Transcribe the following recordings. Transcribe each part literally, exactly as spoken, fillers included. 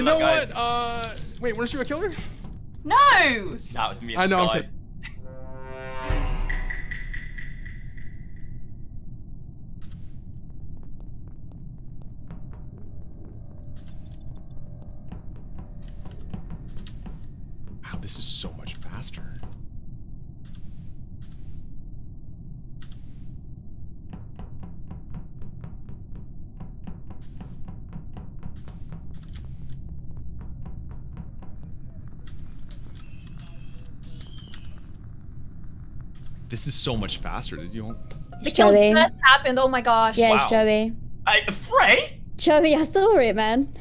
You know guys. what? Uh, wait, weren't you a killer? No. That was me. And I know. Sky. Wow, this is so much faster. This is so much faster. Did you? The kill just happened. Oh my gosh. Yeah, wow. It's Joey. I, Frey? Joey, I saw it, man.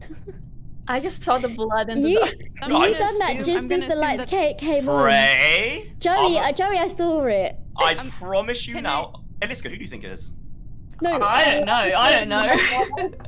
I just saw the blood and the you, dark. No, you done assume, that just I'm as the lights came on. Frey? Joey, uh, Joey, I saw it. I promise you now. I... Eliska, who do you think it is? No, I, I don't know. I don't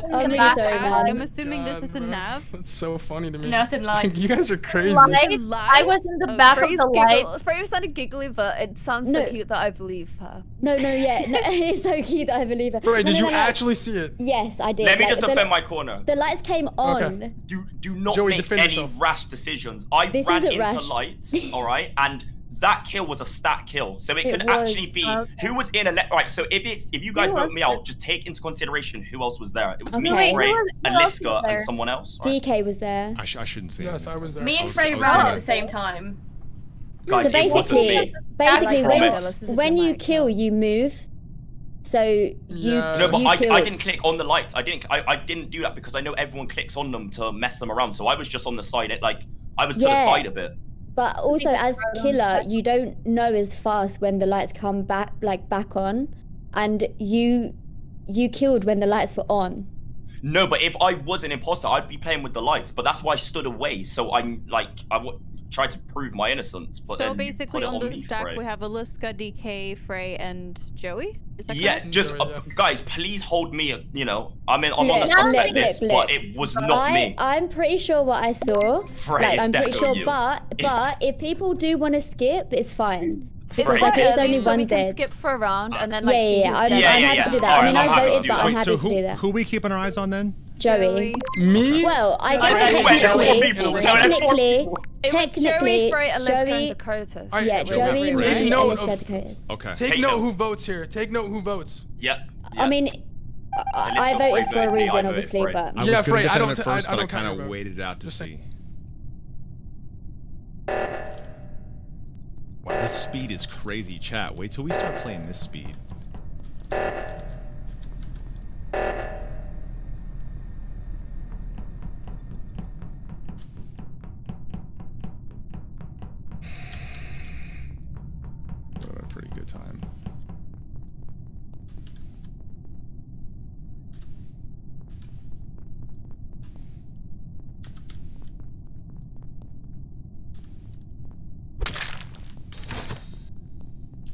know. I'm really sorry, man. I'm assuming God, this is a nav. That's so funny to me. No, it's in lights. You guys are crazy. Lights? I was in the oh, back Frey's of the light. Frey sounded giggly, but it sounds no. so cute that I believe her. No, no, yeah. No, it's so cute that I believe her. Frey, no, did no, you no, no. actually see it? Yes, I did. Let me like, just defend the, my corner. The lights came on. Okay. Do, do not Joey, make any off. rash decisions. I this ran into rash. lights, all right? And that kill was a stat kill, so it, it could was. actually be okay. who was in a le right. So if it's if you guys who vote me out, just take into consideration who else was there. It was okay. me, Frey, Eliska, and someone else. Right? D K was there. I, sh I shouldn't say. Yes, I was there. Me and Frey ran at the same time. Guys, so basically, basically when, when you kill, you move. So you yeah. no, but you I, killed. I didn't click on the lights. I didn't. I, I didn't do that because I know everyone clicks on them to mess them around. So I was just on the side. It like I was to yeah. the side a bit. But also as killer, you don't know as fast when the lights come back, like back on, and you, you killed when the lights were on. No, but if I was an imposter, I'd be playing with the lights. But that's why I stood away. So I'm like, I w tried to prove my innocence. But so then basically, on, on the stack, Frey. we have Eliska, D K, Frey, and Joey. Is that yeah, correct? just uh, guys, please hold me. You know, I mean, I'm on the suspect list, but it was not I, me. I'm pretty sure what I saw. Frey, like, I'm pretty sure, you. but but if, if people do want to skip, it's fine. Because like there's only one dead. Skip for a round and then like. Yeah, yeah, I don't, yeah, I'm yeah, happy yeah. to do that. Right, I mean, I voted, but I'm happy to do that. Who we keeping our eyes on then? Joey. Me? Well, I guess technically, technically, technically, Joey, Eliska, Dakotaz. Yeah, Joey, me, Eliska, Dakotaz. Okay. Take note who votes here. Take note who votes. Yep. I mean, I voted for a reason, obviously, but yeah, Frey, I don't. I kind of waited out to see. Wow, this speed is crazy, chat. Wait till we start playing this speed. time.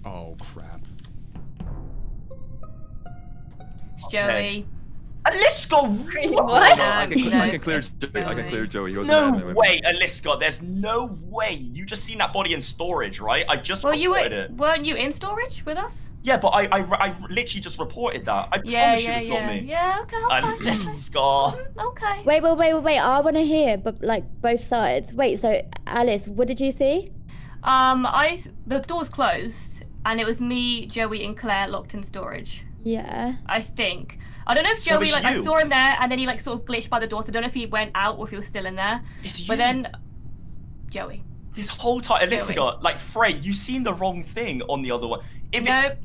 Oh crap. Joey. Eliska! Really? What? No, I can, no. I can clear Joey. I can clear Joey. He wasn't no way, Eliska. There's no way. You just seen that body in storage, right? I just well, reported you were, it. Weren't you in storage with us? Yeah, but I I, I literally just reported that. I yeah, promise yeah, you it's yeah. not me. Yeah, okay. okay. Eliska. Okay. Wait, wait, wait, wait. I want to hear, but like both sides. Wait, so Alice, what did you see? Um, I the doors closed, and it was me, Joey, and Claire locked in storage. Yeah. I think. I don't know if Joey, so like, you. I saw him there, and then he, like, sort of glitched by the door, so I don't know if he went out or if he was still in there. It's you. But then, Joey. This whole time, Eliska, like, Frey, you seen the wrong thing on the other one. If no.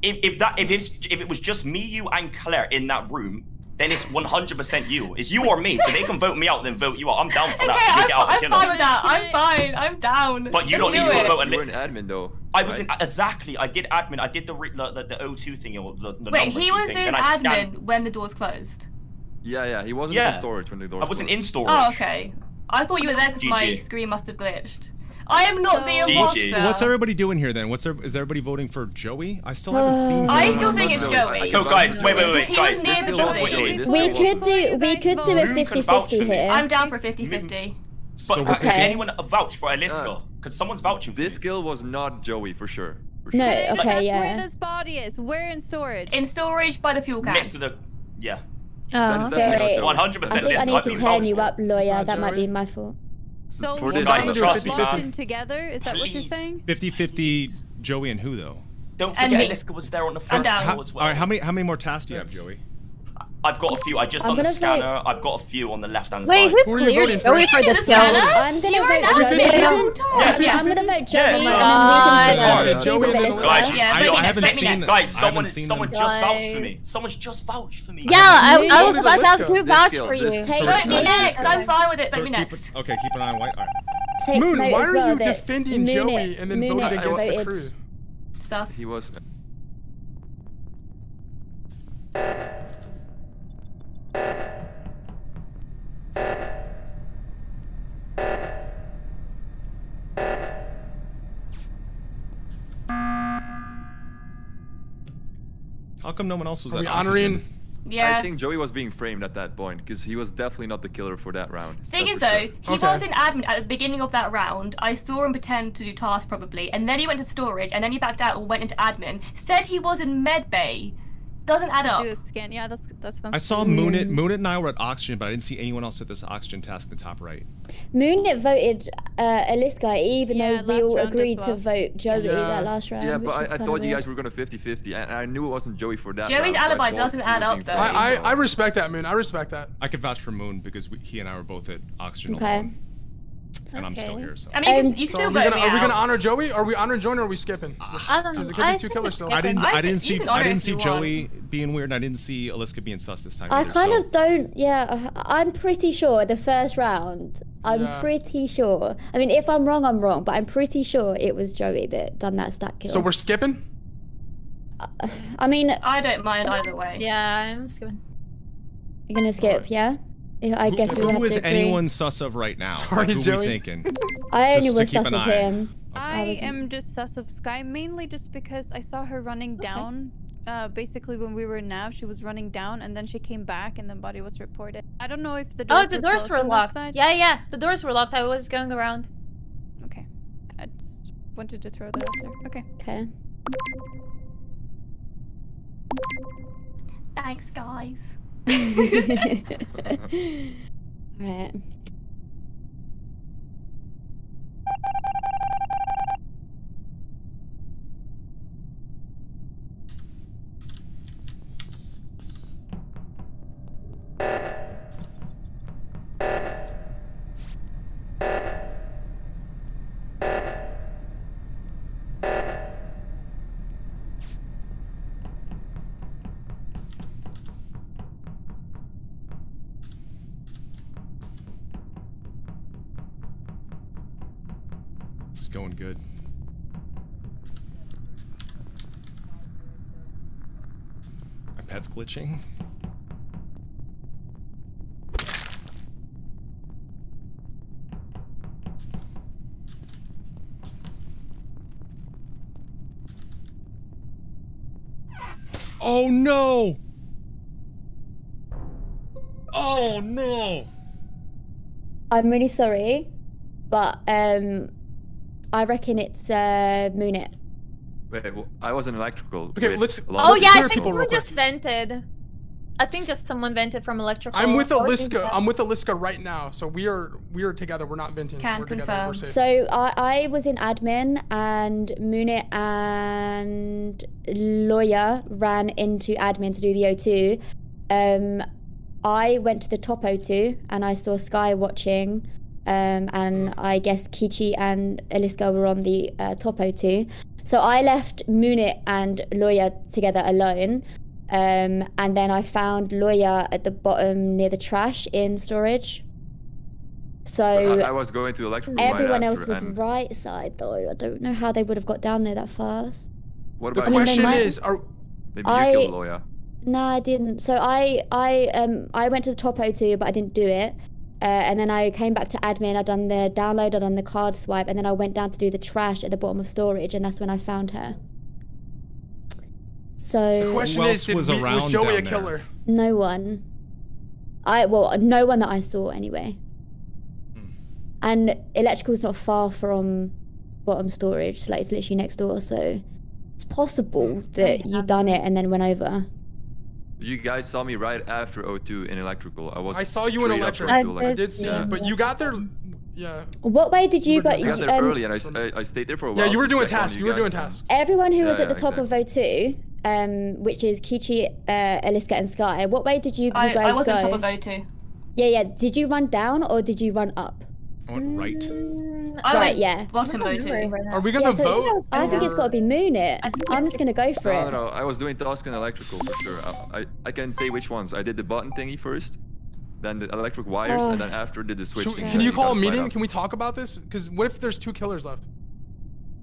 If, if that, if it's, if it was just me, you, and Claire in that room, then it's one hundred percent you. It's you or me, so they can vote me out, then vote you out. I'm down for okay, that. I'm, get out I'm fine them. with that. I'm fine. I'm down. But you Let's don't do need it. to vote. You were an admin, though. I was right? in, exactly, I did admin, I did the the, the O two thing, or the, the Wait, he was thing, in admin when the doors closed? Yeah, yeah, he wasn't yeah. in storage when the doors closed. I wasn't closed. in storage. Oh, okay. I thought you were there because my screen must have glitched. I am not so, the imposter. What's everybody doing here then? What's there, is everybody voting for Joey? I still haven't uh, seen Joey. I still think it's Joey. Oh guys, wait, wait, wait, guys. Near the Joey. We could do, we could do it fifty fifty here. I'm down for fifty fifty. But so, okay. Can anyone vouch for Eliska? Uh, Cause someone's vouching. This kill was not Joey for sure. For sure. No, okay, like, yeah. Where this body is? We're in storage. In storage by the fuel can. Next to the, yeah. Oh, sorry. one hundred percent. I think I need to turn you up, lawyer. That might be my fault. So we're going together? Is that what you're saying? fifty fifty Joey and who, though? Don't forget, Liska was there on the first call as well. All right, how many, how many more tasks do you have, Joey? I've got a few. I just I'm done the scanner. Vote. I've got a few on the left-hand side. Wait, who cleared Joey for the scanner? I'm going to vote Joey. Yeah, yeah, I'm going to vote Joey. Yeah, yeah. Joey and then guys, I haven't seen this. Guys, someone, someone just vouched for me. Someone's just vouched for me. Yeah, I, I was about to ask who vouched for you. Vote me next. I'm fine with it. Vote me next. Okay, keep an eye on White. Moon, why are you defending Joey and then voting against the crew? Sus. He was. How come no one else was at honoring? Yeah. I think Joey was being framed at that point because he was definitely not the killer for that round. Thing is though, he was in admin at the beginning of that round. I saw him pretend to do tasks probably, and then he went to storage, and then he backed out or went into admin. Said he was in med bay. Doesn't add up. Yeah, that's, that's I saw Moonit. Moonit and I were at Oxygen, but I didn't see anyone else at this Oxygen task in the top right. Moonit voted uh, Aliska, even yeah, though we all agreed well. to vote Joey yeah. that last round. Yeah, but I, I thought weird. you guys were going to fifty fifty, and I knew it wasn't Joey for that. Joey's round, alibi so doesn't add up, though. I, I, I respect that, Moon. I respect that. I could vouch for Moon because we, he and I were both at Oxygen okay. alone. And okay. I'm still here, so. I mean, um, you still so are, we gonna, are we gonna honor Joey? Are we honoring Joey or are we skipping? I don't know. It could be two killers still. I didn't. I didn't see. I didn't see Joey being weird, and I didn't see Aliska being sus this time. I either, kind so. of don't. Yeah, I'm pretty sure the first round. I'm yeah. pretty sure. I mean, if I'm wrong, I'm wrong. But I'm pretty sure it was Joey that done that stat kill. So we're skipping. Uh, I mean, I don't mind either way. Yeah, I'm skipping. You're gonna skip, right. yeah. I guess who, who is anyone sus of right now? Sorry, like, who Joey. Are we thinking? I only was sus of him. Okay. I am just sus of Sky, mainly just because I saw her running okay. down. Uh, basically, when we were nav, she was running down, and then she came back, and the body was reported. I don't know if the doors oh, the were doors were locked. Yeah, yeah, the doors were locked. I was going around. Okay, I just wanted to throw that out there. Okay. Okay. Thanks, guys. Alright. Going good. My pet's glitching. Oh no! Oh no! I'm really sorry, but um. I reckon it's uh, Moonit. Wait, well, I wasn't electrical. Okay, let's. Oh let's yeah, I think someone just vented. I think just someone vented from electrical. I'm with Aliska. I'm with Aliska right now, so we are we are together. We're not venting. Can we're confirm. Together. We're safe. So I, I was in admin, and Moonit and Lawyer ran into admin to do the O two. Um, I went to the top O two, and I saw Sky watching. Um, and I guess Kichi and Aliska were on the uh, top O two. So I left Moonit and Lawyer together alone. Um, and then I found Lawyer at the bottom near the trash in storage. So I, I was going to electrical. Everyone right else was and... right side though. I don't know how they would have got down there that fast. What about the question might... is, are... maybe you I... killed Lawyer. No, I didn't. So I, I, um, I went to the top O two, but I didn't do it. Uh, and then I came back to admin, I'd done the download, I'd done the card swipe, and then I went down to do the trash at the bottom of storage, and that's when I found her. So... The question is, did was, we, was Joey a killer? There? No one. I Well, no one that I saw, anyway. Hmm. And electrical's not far from bottom storage, like, it's literally next door, so... It's possible that you done it and then went over. You guys saw me right after O two in electrical. I was. I saw you in electrical. I, like, I did see, yeah. But you got there. Yeah. What way did you, you got? I got there um, early, and I, I, I stayed there for a while. Yeah, you were doing tasks. You, you were doing tasks. Everyone who yeah, was at yeah, the top exactly. of O two, um, which is Kichi, uh, Eliska, and Sky. What way did you, you I, guys go? I was go? on top of O two. Yeah, yeah. Did you run down or did you run up? I went right. Mm, I right, went yeah. Bottom O two. Are we gonna yeah, so vote? I think it's gotta be Moon it. I'm just gonna go for no, it. No, no, I was doing task and electrical for sure. I, I, I can say which ones. I did the button thingy first, then the electric wires, oh. and then after did the switch. Should, can you call a meeting? Can we talk about this? Because what if there's two killers left?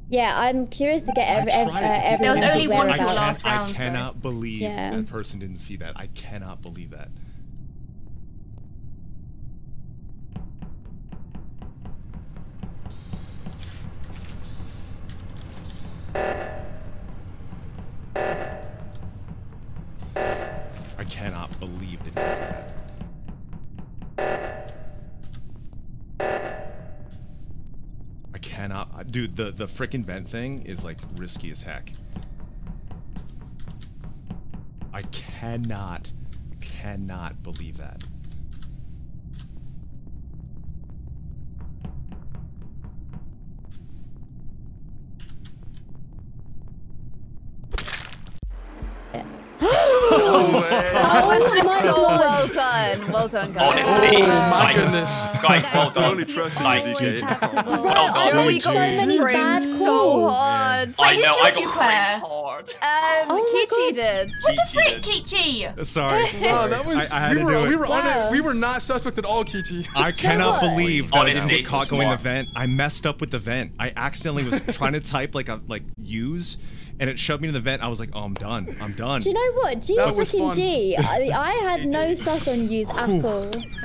Yeah, I'm curious to get every, every, uh, everyone's there was only one I, can, last I round, cannot right? believe yeah. that person didn't see that. I cannot believe that. I cannot believe that he said that. I cannot, dude. The the frickin' vent thing is like risky as heck. I cannot, cannot believe that. Oh my so God. Well done, well done, guys. Honestly, oh my goodness, guys, well done. Only trust like, you, D J. Well done. We got framed so hard. I know, I got framed hard. Um, Kichi did. What the frick, Kichi? Sorry. Wow, that was. I, I we, were, we were wow. on it. We were not suspect at all, Kichi. I cannot believe that I didn't get caught going the vent. I messed up with the vent. I accidentally was trying to type like a like use. And it shoved me to the vent. I was like, oh, I'm done. I'm done. Do you know what? G fucking G. I, I had no stuff on use at all.